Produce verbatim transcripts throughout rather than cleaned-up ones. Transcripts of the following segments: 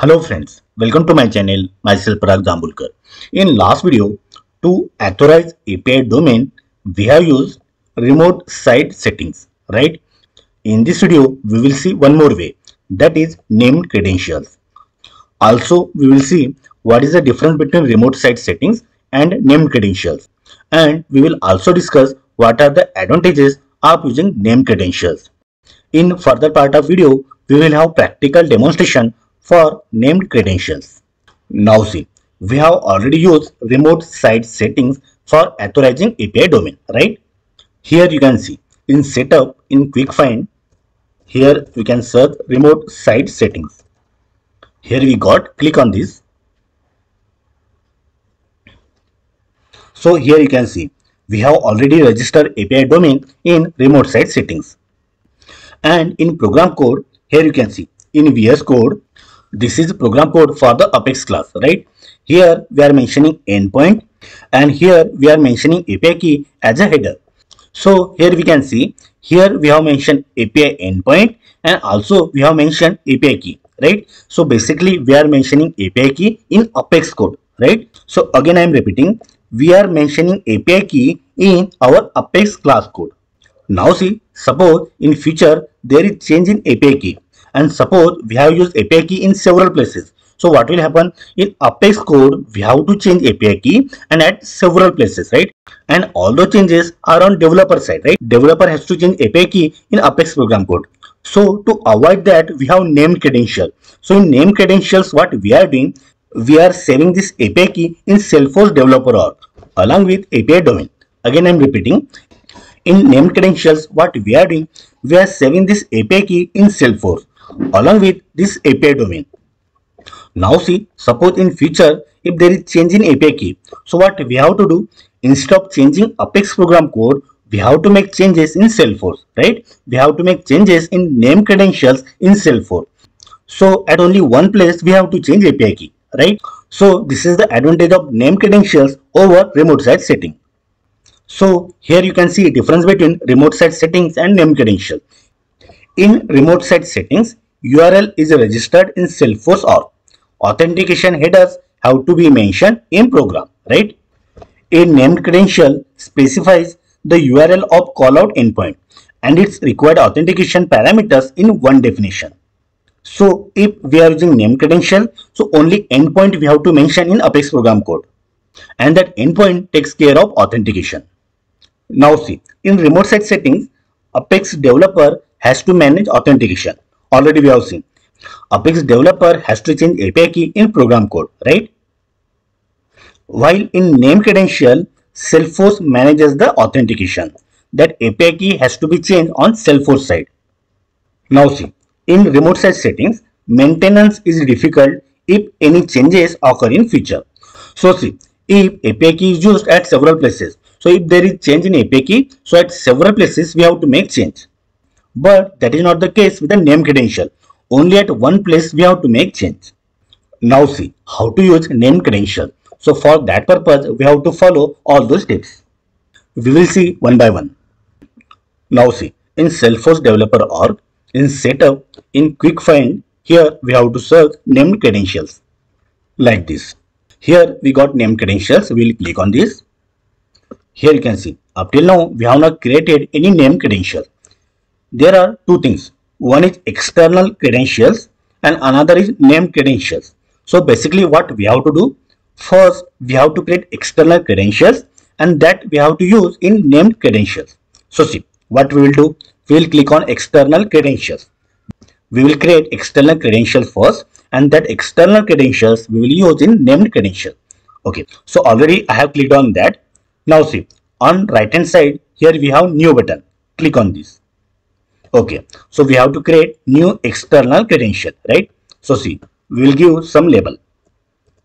Hello friends, welcome to my channel, myself Prakash Gambulkar. In last video, to authorize A P I domain, we have used remote site settings, right? In this video, we will see one more way, that is named credentials. Also, we will see what is the difference between remote site settings and named credentials. And we will also discuss what are the advantages of using named credentials. In further part of video, we will have practical demonstration for named credentials. Now see, we have already used remote site settings for authorizing A P I domain, right? Here you can see in setup, in quick find, here we can search remote site settings. Here we got, click on this. So here you can see we have already registered A P I domain in remote site settings. And in program code, here you can see in V S Code, this is program code for the Apex class, right? Here we are mentioning endpoint and here we are mentioning A P I key as a header. So here we can see, here we have mentioned A P I endpoint and also we have mentioned A P I key, right? So basically we are mentioning A P I key in Apex code, right? So again I am repeating, we are mentioning A P I key in our Apex class code. Now see, suppose in future there is change in A P I key. And suppose we have used A P I key in several places. So what will happen in Apex code? We have to change A P I key and at several places, right? And all the changes are on developer side, right? Developer has to change A P I key in Apex program code. So to avoid that, we have named credential. So in named credentials, what we are doing, we are saving this A P I key in Salesforce developer org along with A P I domain. Again, I am repeating. In named credentials, what we are doing, we are saving this A P I key in Salesforce along with this A P I domain. Now see, suppose in future if there is change in A P I key, so what we have to do, instead of changing Apex program code, we have to make changes in Salesforce, right? We have to make changes in named credentials in Salesforce. So at only one place we have to change A P I key, right? So this is the advantage of named credentials over remote site setting. So here you can see difference between remote site settings and named credential. In remote site settings, U R L is registered in Salesforce org. Authentication headers have to be mentioned in program, right? A named credential specifies the U R L of callout endpoint and its required authentication parameters in one definition. So if we are using named credential, so only endpoint we have to mention in Apex program code. And that endpoint takes care of authentication. Now see, in remote site settings, Apex developer has to manage authentication. Already we have seen Apex developer has to change A P I key in program code, right? While in named credential, Salesforce manages the authentication. That A P I key has to be changed on Salesforce side. Now see, in remote site settings, maintenance is difficult if any changes occur in future. So see, if A P I key is used at several places, so if there is change in A P I key, so at several places we have to make change. But that is not the case with the named credential. Only at one place we have to make change. Now see how to use named credential. So for that purpose, we have to follow all those steps. We will see one by one. Now see, in Salesforce developer org, in setup, in quick find, here we have to search named credentials like this. Here we got named credentials. We will click on this. Here you can see up till now we have not created any named credential. There are two things. One is external credentials and another is named credentials. So basically what we have to do, first we have to create external credentials and that we have to use in named credentials. So see what we will do, we will click on external credentials. We will create external credentials first and that external credentials we will use in named credential. Okay, so already I have clicked on that. Now see, on right hand side here we have new button. Click on this. Okay, so we have to create new external credential, right? So see, we will give some label.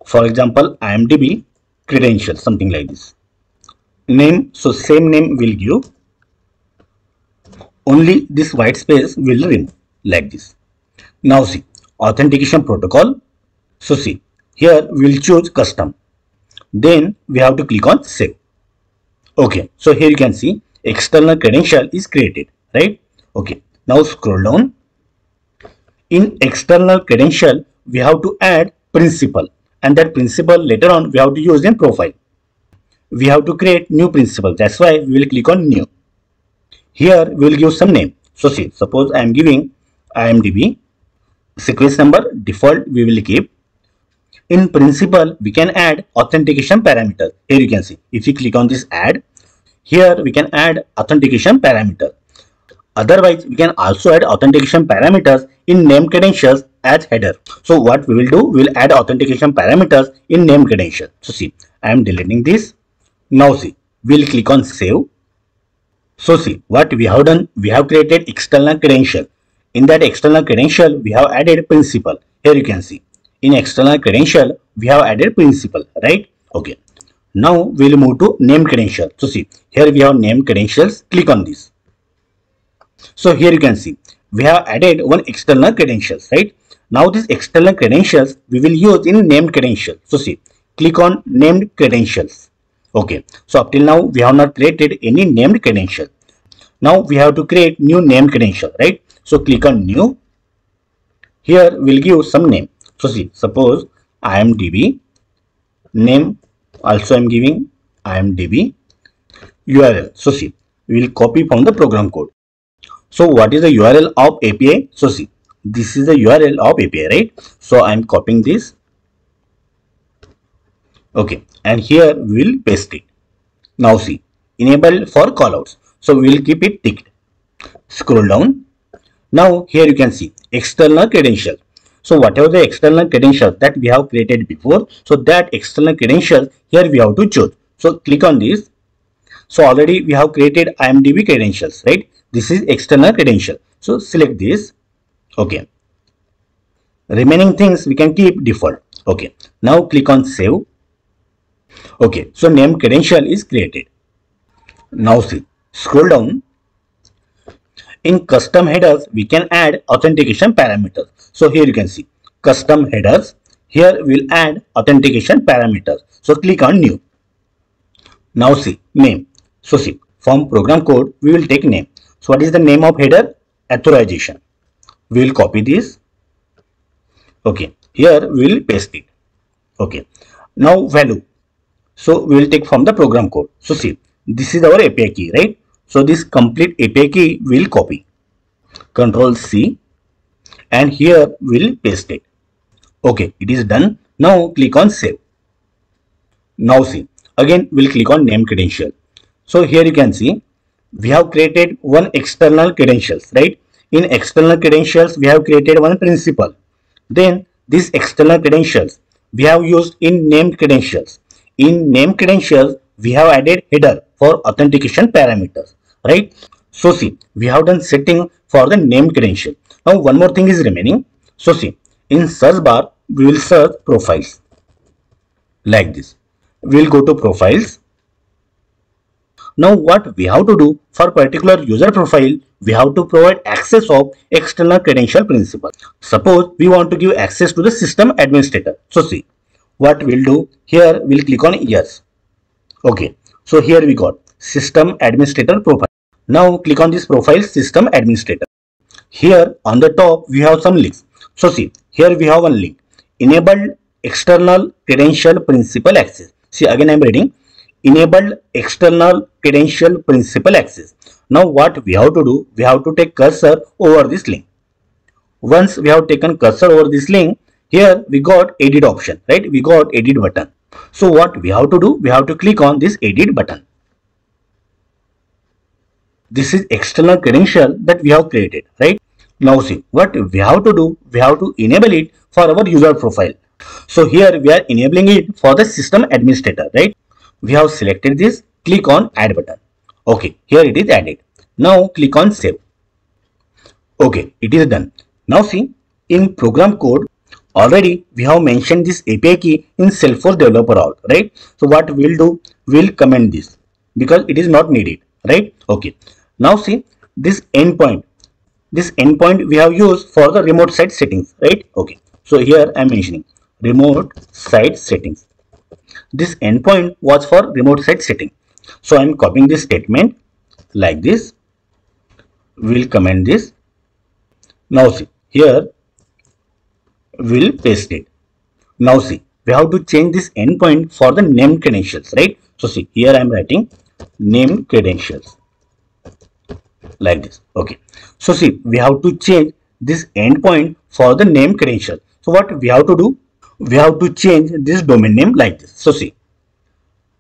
For example, I M D B credential, something like this. Name, so same name we'll give. Only this white space will remove like this. Now see, authentication protocol. So see, here we will choose custom. Then we have to click on save. Okay, so here you can see external credential is created, right? Okay, now scroll down. In external credential, we have to add principal, and that principal later on we have to use in profile. We have to create new principal. That's why we will click on new. Here we will give some name. So see, suppose I am giving I M D B. Sequence number default we will keep. In principal we can add authentication parameter. Here you can see, if you click on this add, here we can add authentication parameter. Otherwise we can also add authentication parameters in named credentials as header. So what we will do, we will add authentication parameters in named credentials. So see, I am deleting this. Now see, we will click on save. So see, what we have done, we have created external credential. In that external credential we have added principal. Here you can see, in external credential we have added principal, right? Okay, now we will move to named credential. So see, here we have named credentials. Click on this. So here you can see we have added one external credentials, right? Now this external credentials we will use in named credential. So see, click on named credentials. Okay, so up till now we have not created any named credential. Now we have to create new named credential, right? So click on new. Here we'll give some name. So see, suppose I M D B. Name also I'm giving I M D B. U R L. So see, we'll copy from the program code. So what is the U R L of A P I? So see, this is the U R L of A P I, right? So I'm copying this. Okay, and here we will paste it. Now see, enable for callouts. So we will keep it ticked. Scroll down. Now here you can see external credential. So whatever the external credential that we have created before, so that external credential here we have to choose. So click on this. So already we have created I M D B credentials, right? This is external credential. So select this. Okay. Remaining things we can keep default. Okay. Now click on save. Okay, so named credential is created. Now see, scroll down. In custom headers we can add authentication parameters. So here you can see custom headers. Here we will add authentication parameters. So click on new. Now see, name. So see, from program code we will take name. So what is the name of header? Authorization. We will copy this. Okay, here we will paste it. Okay, now value. So we will take from the program code. So see, this is our A P I key, right? So this complete A P I key we will copy. Control C, and here we will paste it. Okay, it is done. Now click on save. Now see, again we will click on name credential. So here you can see we have created one external credentials, right? In external credentials we have created one principal. Then this external credentials we have used in named credentials. In named credentials we have added header for authentication parameters, right? So see, we have done setting for the named credential. Now one more thing is remaining. So see, in search bar we will search profiles like this. We will go to profiles. Now what we have to do for particular user profile, we have to provide access of external credential principal. Suppose we want to give access to the system administrator. So see, what we'll do, here we'll click on yes. Okay, so here we got system administrator profile. Now click on this profile system administrator. Here on the top we have some links. So see, here we have one link, enabled external credential principal access. See, again I'm reading, enabled external credential principal access. Now what we have to do, we have to take cursor over this link. Once we have taken cursor over this link, here we got edit option, right? We got edit button. So what we have to do, we have to click on this edit button. This is external credential that we have created, right? Now see, what we have to do, we have to enable it for our user profile. So here we are enabling it for the system administrator, right? We have selected this, click on add button. Okay, here it is added. Now click on save. Okay, it is done. Now see, in program code already we have mentioned this A P I key in Salesforce developer out, right? So what we'll do, we'll comment this because it is not needed, right? Okay, now see, this endpoint, this endpoint we have used for the remote site settings, right? Okay, so here I'm mentioning remote site settings. This endpoint was for remote site setting. So I'm copying this statement like this. We'll comment this. Now see, here will paste it. Now see, we have to change this endpoint for the named credentials, right? So see, here I am writing named credentials like this. Okay. So see, we have to change this endpoint for the named credential. So what we have to do? We have to change this domain name like this. So see,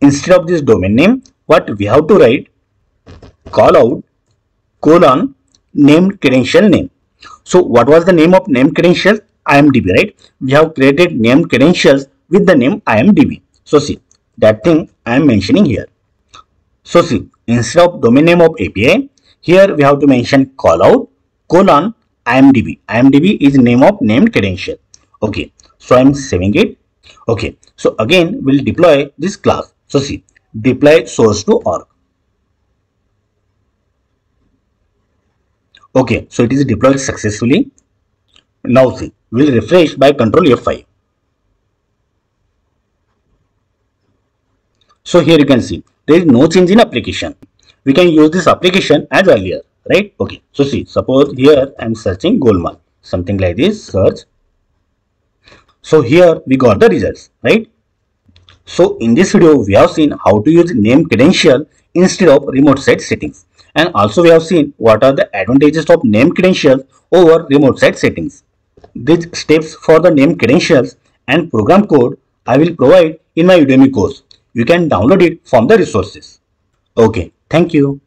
instead of this domain name, what we have to write? Call out colon named credential name. So what was the name of named credentials? I M D B, right? We have created named credentials with the name I M D B. So see, that thing I am mentioning here. So see, instead of domain name of A P I, here we have to mention callout colon I M D B. I M D B is name of named credential. Okay, so I am saving it. Okay, so again we will deploy this class. So see, deploy source to org. Okay, so it is deployed successfully. Now see, we will refresh by control F five. So here you can see there is no change in application. We can use this application as earlier, right? Okay, so see, suppose here I am searching Golmaal, something like this, search. So here we got the results, right? So in this video, we have seen how to use named credential instead of remote site settings. And also we have seen what are the advantages of named credentials over remote site settings. These steps for the named credentials and program code I will provide in my Udemy course. You can download it from the resources. Okay, thank you.